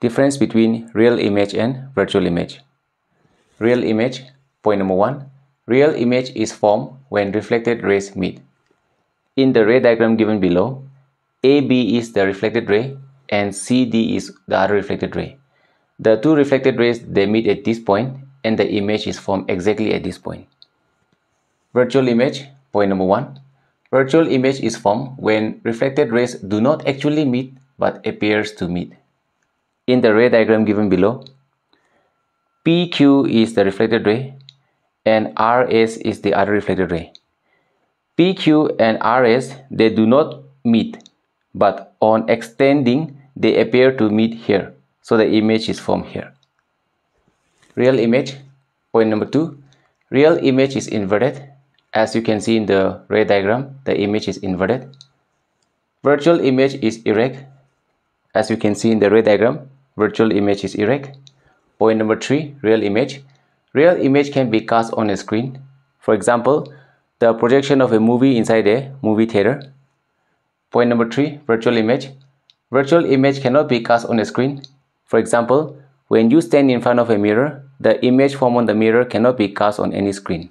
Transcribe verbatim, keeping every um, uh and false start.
Difference between real image and virtual image. Real image, point number one. Real image is formed when reflected rays meet. In the ray diagram given below, A B is the reflected ray and C D is the other reflected ray. The two reflected rays, they meet at this point and the image is formed exactly at this point. Virtual image, point number one. Virtual image is formed when reflected rays do not actually meet but appears to meet. In the ray diagram given below, P Q is the reflected ray and R S is the other reflected ray. P Q and R S, they do not meet, but on extending, they appear to meet here. So the image is formed here. Real image, point number two. Real image is inverted. As you can see in the ray diagram, the image is inverted. Virtual image is erect. As you can see in the ray diagram, virtual image is erect. Point number three, real image. Real image can be cast on a screen. For example, the projection of a movie inside a movie theater. Point number three, virtual image. Virtual image cannot be cast on a screen. For example, when you stand in front of a mirror, the image formed on the mirror cannot be cast on any screen.